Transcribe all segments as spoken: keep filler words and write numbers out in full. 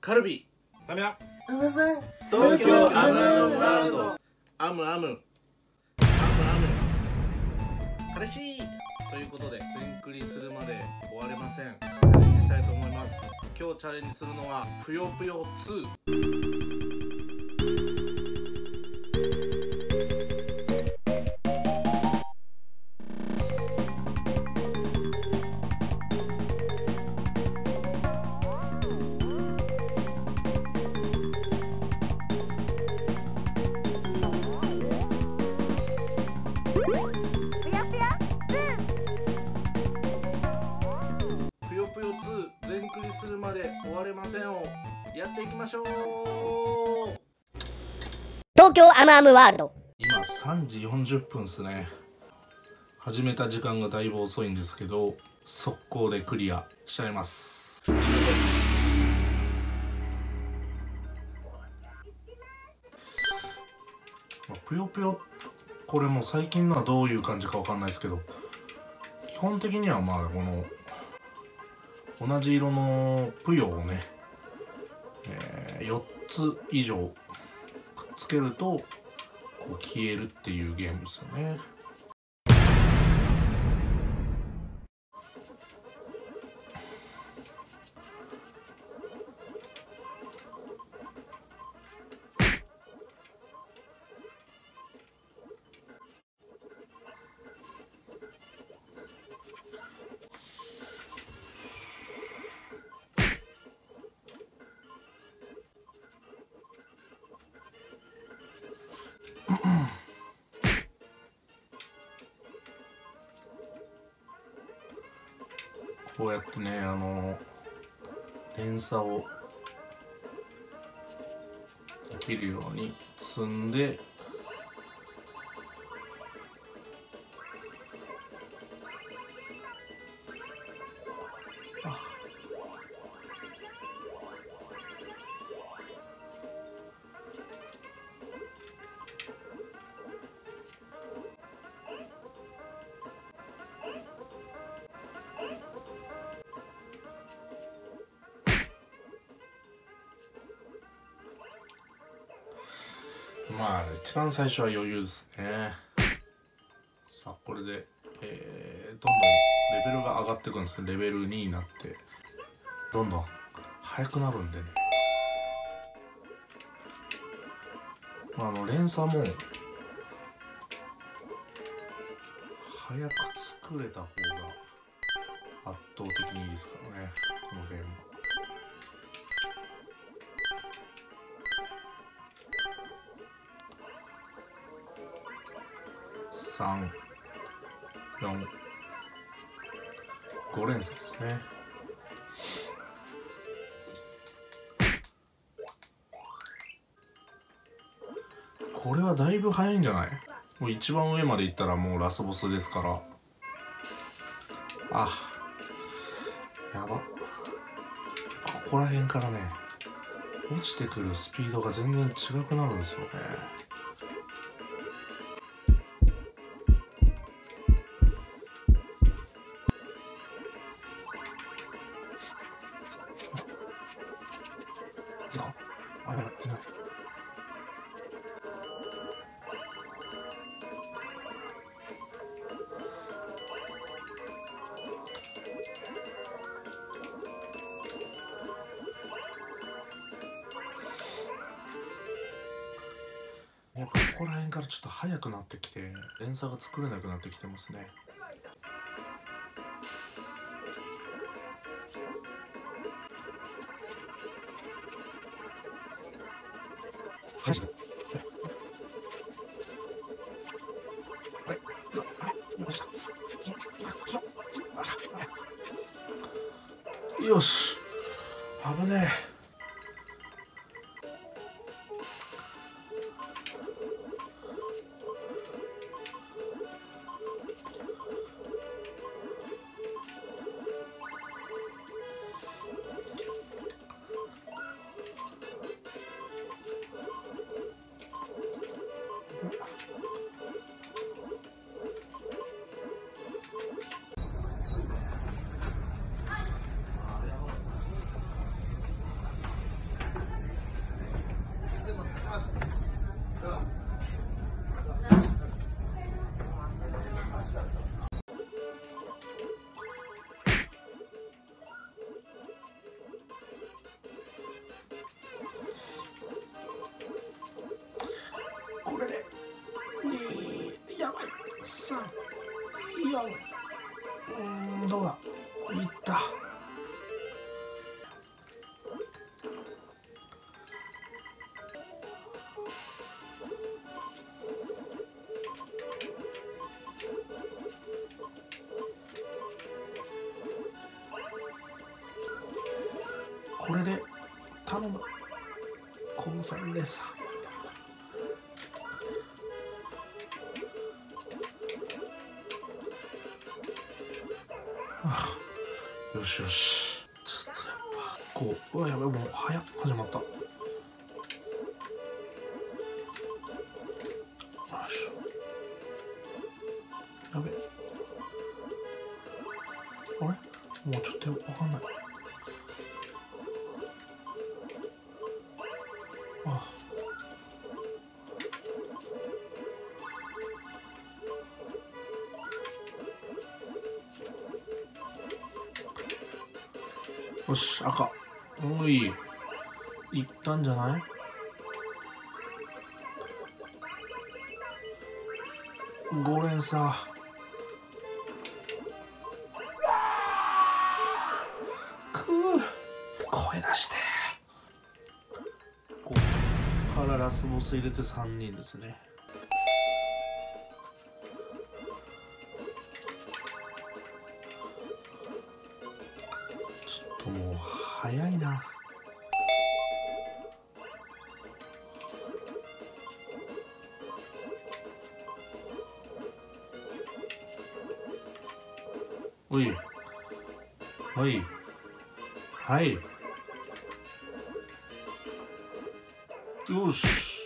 カルビーサメラアムさん東京アムアムワールドアムアムアムアム彼氏ということで全クリするまで終われません。チャレンジしたいと思います。今日チャレンジするのはぷよぷよツー。全クリするまで終われませんをやっていきましょう。東京アムアムワールド今さんじよんじゅっぷんですね。始めた時間がだいぶ遅いんですけど速攻でクリアしちゃいます。ぷよぷよこれも最近のはどういう感じかわかんないですけど基本的にはまあこの同じ色のぷよをね、えー、よっつ以上くっつけるとこう消えるっていうゲームですよね。こうやってね、あの連鎖をできるように積んであまあ一番最初は余裕ですね。さあこれで、えー、どんどんレベルが上がっていくんですね。レベルにになってどんどん速くなるんでね、まあ、あの連鎖も早く作れた方が圧倒的にいいですからねこのゲームは。さんよんご連鎖ですね。これはだいぶ早いんじゃない？もう一番上まで行ったらもうラスボスですから。あやば、ここら辺からね落ちてくるスピードが全然違くなるんですよね。やっぱここら辺からちょっと速くなってきて連鎖が作れなくなってきてますね。はい、よし、危ねえ。いや、うん、どうだ、いった。これで頼む、コンサルレーサー。ああ、よしよし。ちょっとやっぱこう、うわやばい、もう早っ、始まった。よいしょ。やべ。あれ？もうちょっとわかんない。ああ。よし、赤。おい。いったんじゃない？ご連鎖。くぅ。声出して。ここからラスボス入れてさんにんですね。もう早いな。おいおいはい、よし、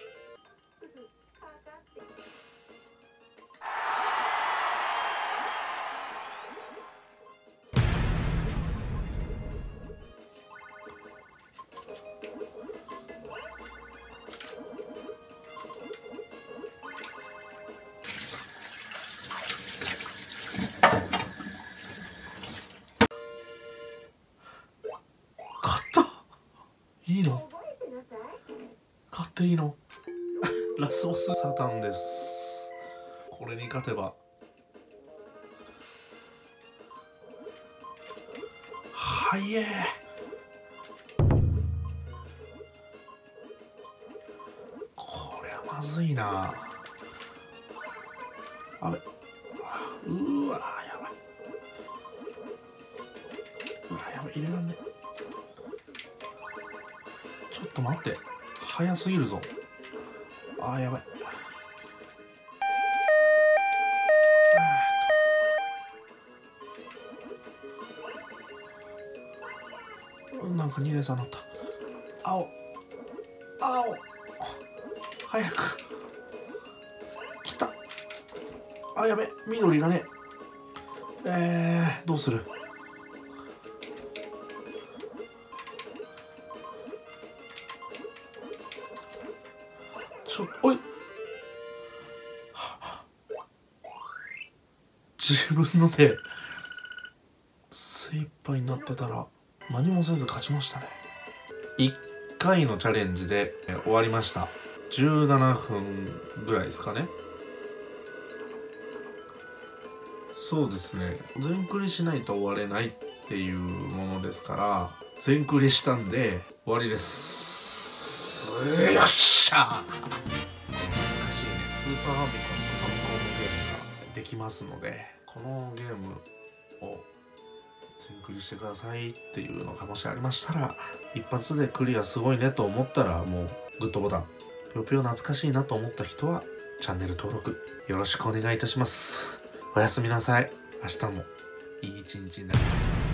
いいの？勝っていいの？ラスボスサタンです。これに勝てばはいえ。これはまずいな。あれ、うわやばい。うわやばい、入れらんね。ちょっと待って、早すぎるぞ。あーやばい。なんかにれんさになった。青青早く来た。あやべ、緑がねえー、どうする。ちょ、おい、自分の手精一杯になってたら何もせず勝ちましたね。いっかいのチャレンジで終わりました。じゅうななふんぐらいですかね。そうですね、全クリしないと終われないっていうものですから、全クリしたんで終わりです。よっしゃー。スーパーファミコンとファミコンのゲームができますので、このゲームを全クリしてくださいっていうのがもしありましたら、一発でクリアすごいねと思ったらもうグッドボタン、ぴよぴよ懐かしいなと思った人はチャンネル登録よろしくお願いいたします。おやすみなさい。明日もいい一日になります。